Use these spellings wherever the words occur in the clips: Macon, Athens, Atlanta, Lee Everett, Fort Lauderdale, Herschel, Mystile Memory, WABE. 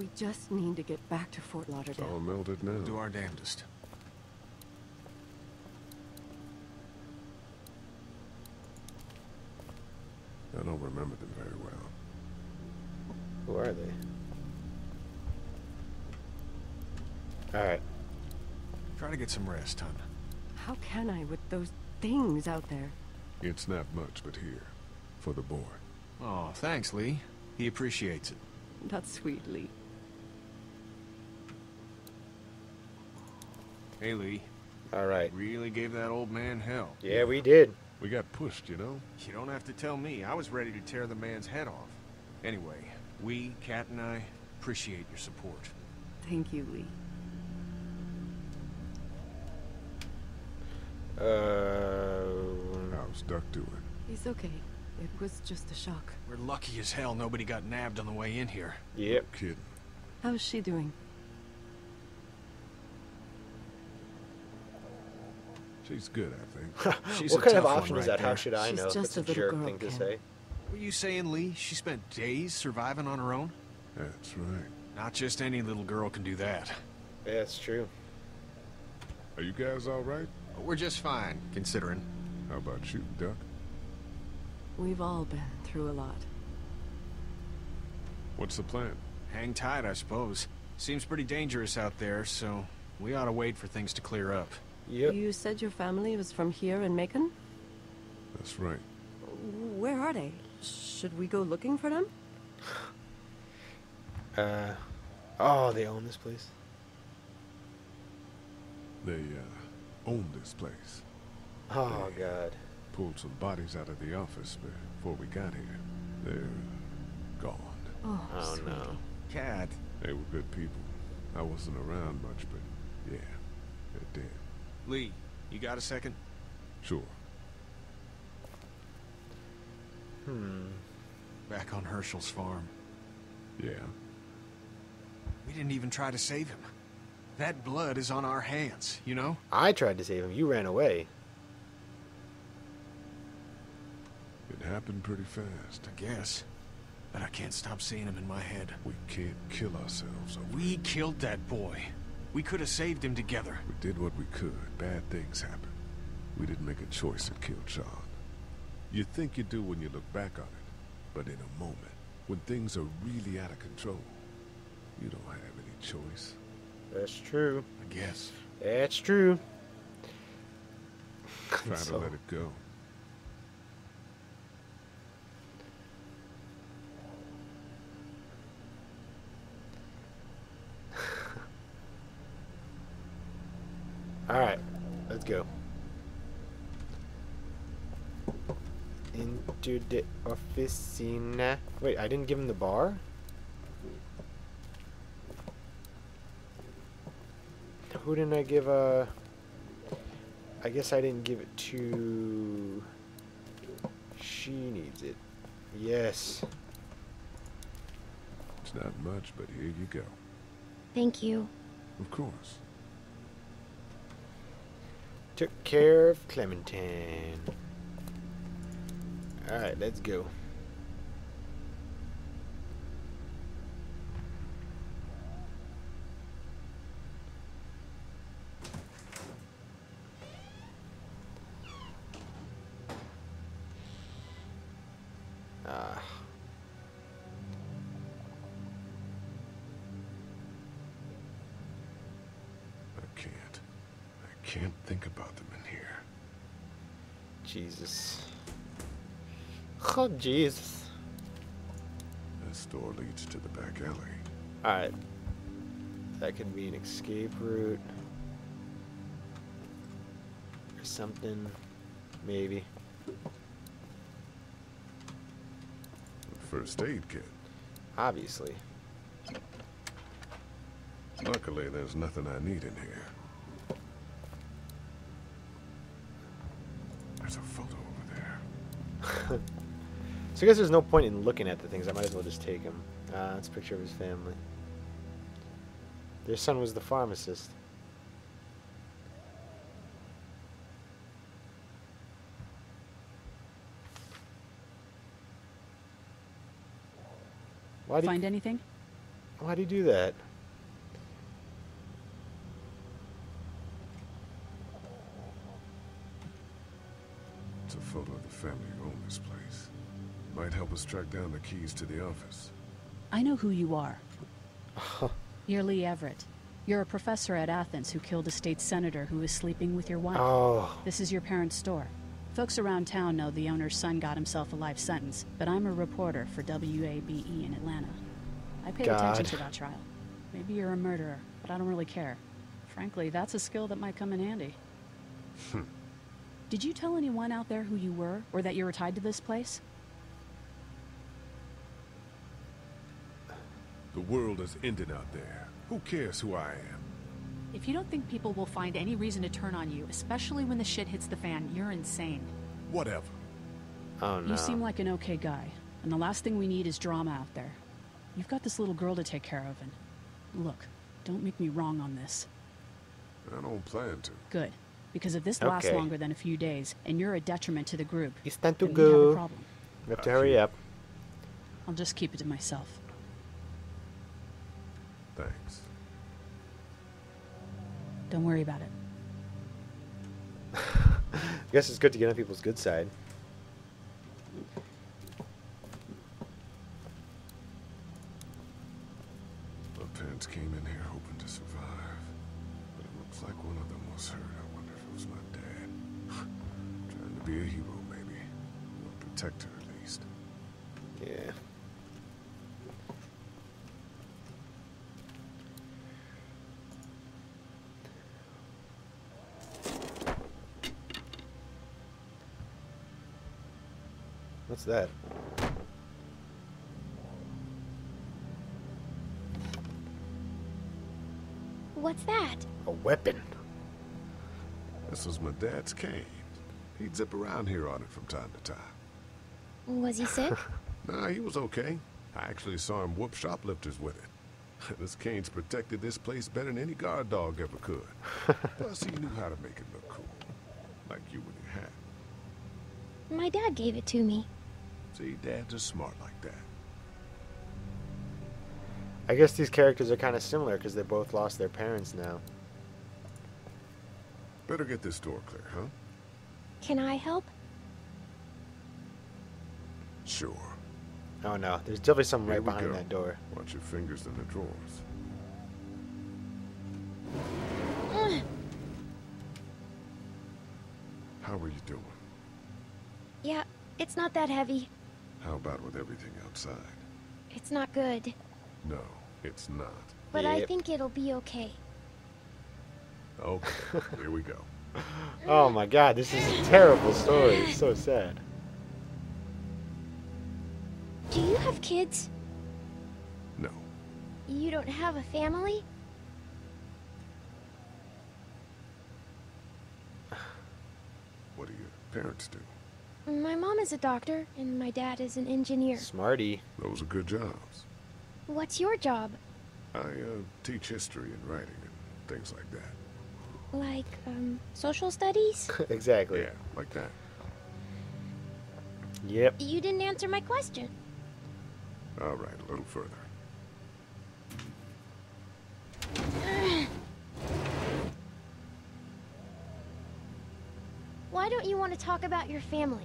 We just need to get back to Fort Lauderdale. It's all melded now. We'll do our damnedest. I don't remember them very well. Who are they? Alright. Try to get some rest, hon. How can I with those things out there? It's not much, but here. For the boy. Oh, thanks, Lee. He appreciates it. That's sweet, Lee. Hey, Lee. Alright. Really gave that old man hell. Yeah, we did. We got pushed, you know? You don't have to tell me. I was ready to tear the man's head off. Anyway, we, Kat and I, appreciate your support. Thank you, Lee. How's Duck doing? He's okay. It was just a shock. We're lucky as hell nobody got nabbed on the way in here. Yep. No kidding. How's she doing? She's good, I think. She's what kind of option is that? How should I know? That's a jerk thing to say. What are you saying, Lee? She spent days surviving on her own? That's right. Not just any little girl can do that. Yeah, that's true. Are you guys all right? We're just fine, considering. How about you, Duck? We've all been through a lot. What's the plan? Hang tight, I suppose. Seems pretty dangerous out there, so we ought to wait for things to clear up. Yep. You said your family was from here in Macon? That's right. Where are they? Should we go looking for them? Oh, they own this place. They, own this place. Oh, they God. Pulled some bodies out of the office before we got here. They're gone. Oh, oh no. Cat. They were good people. I wasn't around much, but yeah, they're dead. Lee, you got a second? Sure. Back on Herschel's farm. Yeah. We didn't even try to save him. That blood is on our hands, you know? I tried to save him. You ran away. It happened pretty fast. I guess. But I can't stop seeing him in my head. We can't kill ourselves. We killed that boy. We could have saved him together. We did what we could. Bad things happened. We didn't make a choice that killed Sean. You think you do when you look back on it. But in a moment, when things are really out of control, you don't have any choice. That's true. I guess. That's true. Try to let it go. Alright, let's go. Into the officina. Wait, I didn't give him the bar? Who didn't I give a... I guess I didn't give it to... She needs it. Yes. It's not much, but here you go. Thank you. Of course. Took care of Clementine. Alright, let's go. Can't think about them in here. Jesus. Oh, Jesus. This door leads to the back alley. Alright. That could be an escape route. Or something. Maybe. First aid kit. Obviously. Luckily, there's nothing I need in here. So I guess there's no point in looking at the things. I might as well just take him. It's a picture of his family. Their son was the pharmacist. Why do you find anything? Why'd he do that? It's a photo of the family who owned this place. Might help us track down the keys to the office. I know who you are. You're Lee Everett. You're a professor at Athens who killed a state senator who was sleeping with your wife. Oh. This is your parents' store. Folks around town know the owner's son got himself a life sentence, but I'm a reporter for WABE in Atlanta. I paid attention to that trial. Maybe you're a murderer, but I don't really care. Frankly, that's a skill that might come in handy. Did you tell anyone out there who you were, or that you were tied to this place? The world is ending out there. Who cares who I am? If you don't think people will find any reason to turn on you, especially when the shit hits the fan, you're insane. Whatever. Oh, no. You seem like an okay guy, and the last thing we need is drama out there. You've got this little girl to take care of, and look, don't make me wrong on this. I don't plan to. Good, because if this lasts longer than a few days, and you're a detriment to the group, it's time to go. We have a problem. We have to hurry up. I'll just keep it to myself. Thanks. Don't worry about it. I guess it's good to get on people's good side. My parents came in here hoping to survive, but it looks like one of them was hurt. I wonder if it was my dad. Trying to be a hero, maybe. Or protect her, at least. Yeah. What's that? What's that? A weapon. This was my dad's cane. He'd zip around here on it from time to time. Was he sick? Nah, he was okay. I actually saw him whoop shoplifters with it. This cane's protected this place better than any guard dog ever could. Plus, he knew how to make it look cool. Like you with your hat. My dad gave it to me. See, dads are smart like that. I guess these characters are kind of similar because they both lost their parents now. Better get this door clear, huh? Can I help? Sure. Oh no, there's definitely something right behind that door. Watch your fingers in the drawers. How are you doing? Yeah, it's not that heavy. How about with everything outside? It's not good. No, it's not. But I think it'll be okay. Okay, here we go. Oh my god, this is a terrible story. It's so sad. Do you have kids? No. You don't have a family? What do your parents do? My mom is a doctor, and my dad is an engineer. Smarty. Those are good jobs. What's your job? I teach history and writing and things like that. Like, social studies? Exactly. Yeah, like that. Yep. You didn't answer my question. All right, a little further. Why don't you want to talk about your family?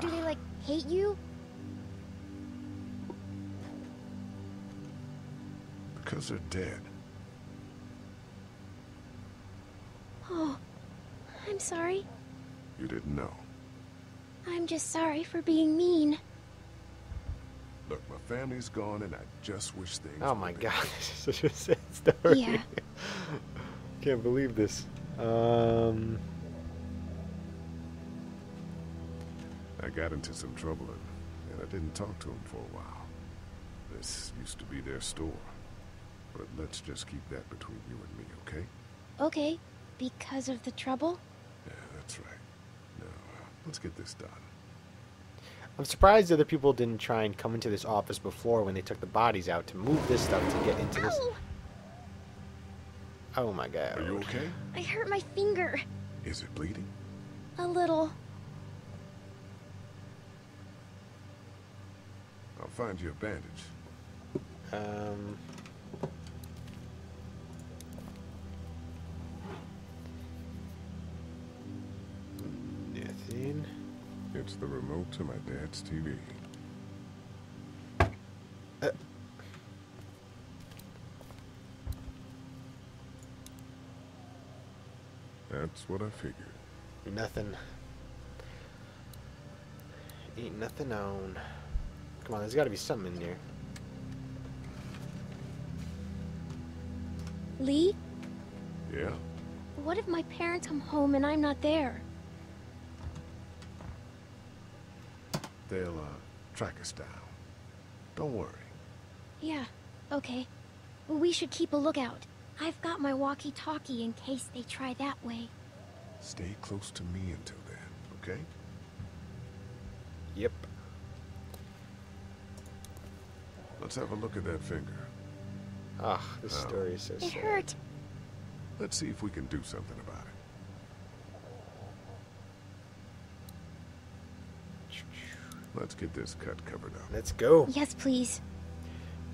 Do they, like, hate you? Because they're dead. Oh, I'm sorry. You didn't know. I'm just sorry for being mean. Look, my family's gone, and I just wish things were better. Oh my god, this is such a sad story. Yeah. Can't believe this. I got into some trouble, and I didn't talk to him for a while. This used to be their store. But let's just keep that between you and me, okay? Okay. Because of the trouble? Yeah, that's right. Now, let's get this done. I'm surprised other people didn't try and come into this office before when they took the bodies out to move this stuff to get into this... Oh my god. Are you okay? I hurt my finger. Is it bleeding? A little. I'll find you a bandage. It's the remote to my dad's TV. That's what I figured. Nothing. Ain't nothing on. Come on, there's gotta be something in there. Lee? Yeah? What if my parents come home and I'm not there? They'll, track us down. Don't worry. Yeah, okay. Well, we should keep a lookout. I've got my walkie-talkie in case they try that way. Stay close to me until then, okay? Yep. Let's have a look at that finger. Ah, this story is so sad. It hurt. Let's see if we can do something about it. Let's get this cut covered up. Let's go. Yes, please.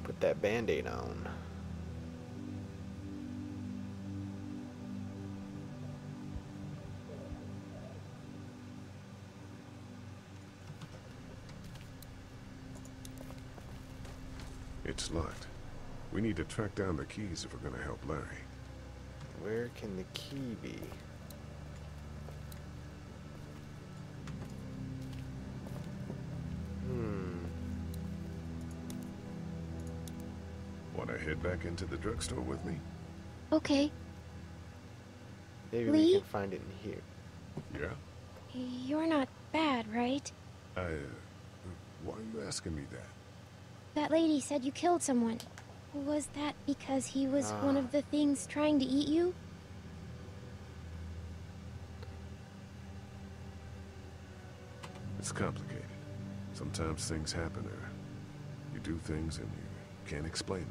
Put that Band-Aid on. It's locked. We need to track down the keys if we're gonna help Larry. Where can the key be? Wanna head back into the drugstore with me? Okay. Maybe we can find it in here. Yeah? You're not bad, right? Why are you asking me that? That lady said you killed someone. Was that because he was one of the things trying to eat you? It's complicated. Sometimes things happen there. You do things and you can't explain them.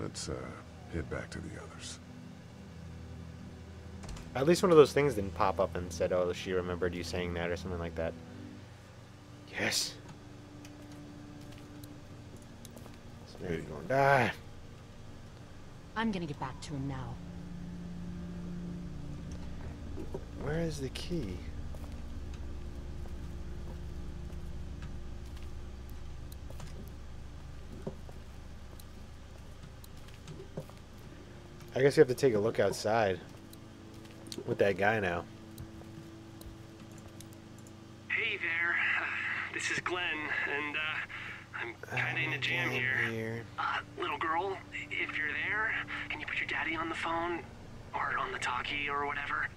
Let's head back to the others. At least one of those things didn't pop up and said, oh, she remembered you saying that or something like that. Yes. This man is going to die. I'm gonna get back to him now. Where is the key? I guess you have to take a look outside with that guy now. This is Glenn, and I'm kind of in a jam here. Little girl, if you're there, can you put your daddy on the phone? Or on the talkie or whatever?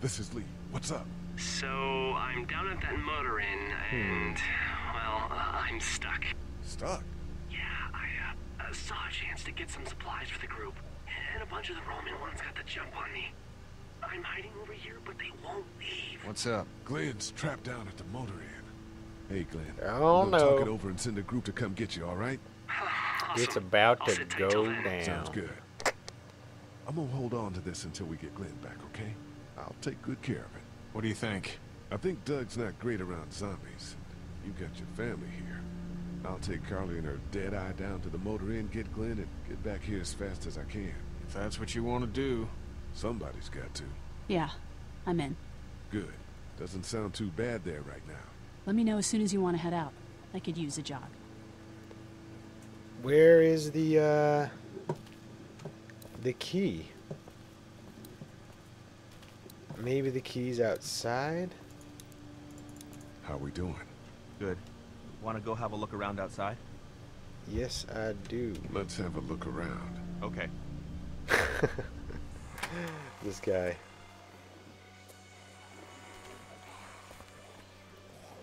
This is Lee. What's up? So, I'm down at that motor inn, and, well, I'm stuck. Stuck? Yeah, I saw a chance to get some supplies for the group, and a bunch of the Roman ones got the jump on me. I'm hiding over here, but they won't leave. What's up? Glenn's trapped down at the motor inn. Hey, Glenn. Oh, no. Talk it over and send a group to come get you, all right? Awesome. It's about to go down. Sounds good. I'm going to hold on to this until we get Glenn back, okay? I'll take good care of it. What do you think? I think Doug's not great around zombies. You've got your family here. I'll take Carly and her dead eye down to the motor inn, get Glenn, and get back here as fast as I can. If that's what you want to do... Somebody's got to. Yeah, I'm in. Good. Doesn't sound too bad there right now. Let me know as soon as you want to head out. I could use a jog. Where is the key? Maybe the key's outside? How we doing? Good. Want to go have a look around outside? Yes, I do. Let's have a look around. Okay. This guy.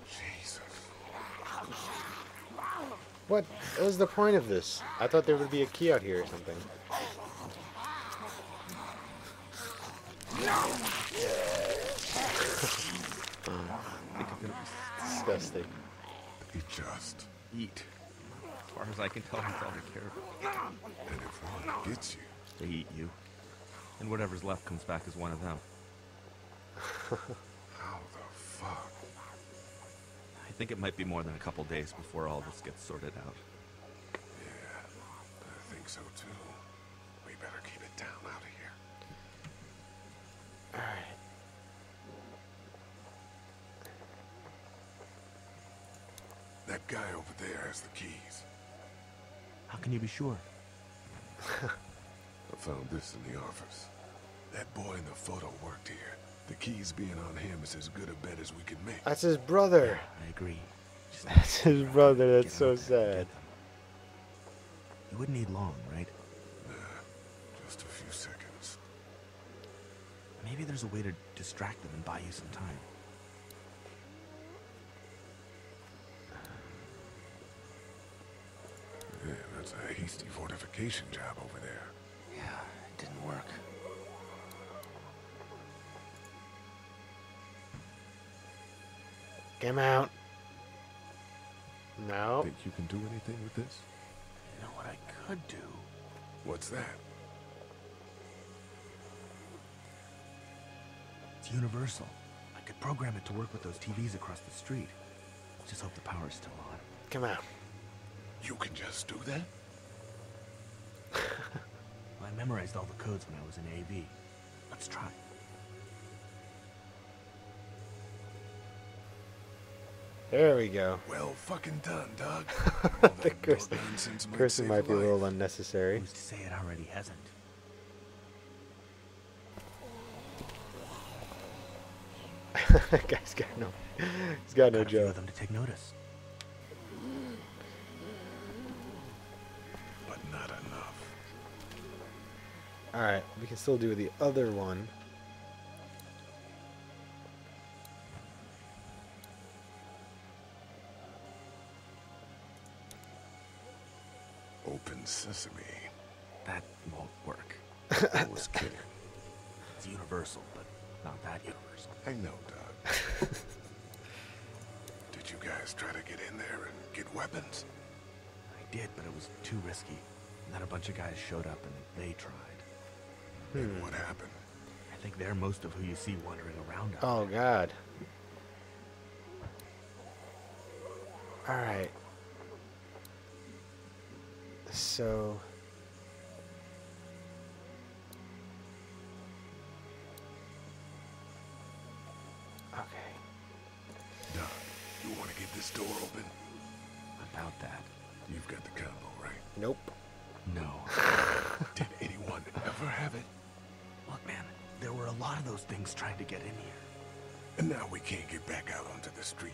Jesus. What was the point of this? I thought there would be a key out here or something. Disgusting. They just eat. As far as I can tell, that's all they care about. And if one gets you, they eat you. And whatever's left comes back as one of them. How the fuck? I think it might be more than a couple days before all this gets sorted out. Yeah, I think so too. We better keep it down out of here. Alright. That guy over there has the keys. How can you be sure? I found this in the office. That boy in the photo worked here. The keys being on him is as good a bet as we can make. That's his brother. Yeah, I agree. That's his brother. That's so sad. You wouldn't need long, right? Nah, just a few seconds. Maybe there's a way to distract them and buy you some time. Yeah, that's a hasty fortification job over there. Yeah, it didn't work. Come out. No. Think you can do anything with this? You know what I could do? What's that? It's universal. I could program it to work with those TVs across the street. Just hope the power's still on. Come out. You can just do that? Well, I memorized all the codes when I was in AV. Let's try. There we go. Well fucking done, dog. The cursing might be a little unnecessary. Who's to say it already hasn't? That guy's got no joke. Them to take notice. But not enough. Alright, we can still do the other one. Sesame. That won't work. I was kidding. It's universal, but not that universal. I know, Doug. Did you guys try to get in there and get weapons? I did, but it was too risky. And then a bunch of guys showed up and they tried. And what happened? I think they're most of who you see wandering around. Oh, God. All right. So okay. Doug, you want to get this door open? About that. You've got the combo, right? Nope. No. Did anyone ever have it? Look, man, there were a lot of those things trying to get in here. And now we can't get back out onto the street.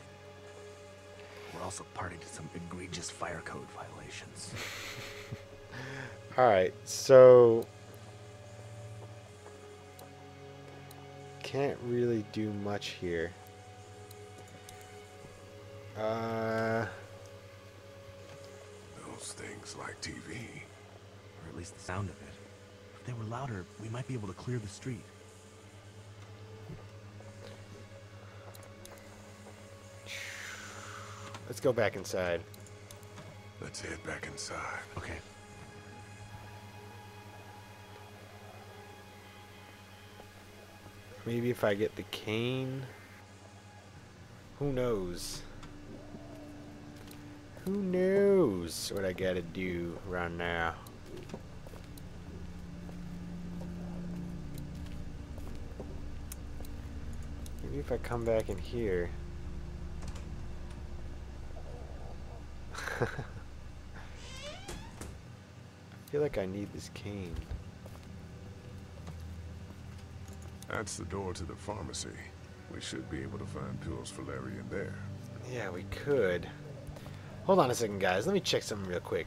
We're also party to some egregious fire code violations. Alright, so can't really do much here. Those things like TV. Or at least the sound of it. If they were louder, we might be able to clear the street. Let's go back inside. Let's head back inside. Okay. Maybe if I get the cane. Who knows? Who knows what I gotta do right now? Maybe if I come back in here. I feel like I need this cane. That's the door to the pharmacy. We should be able to find pills for Larry in there. Yeah, we could. Hold on a second, guys. Let me check something real quick.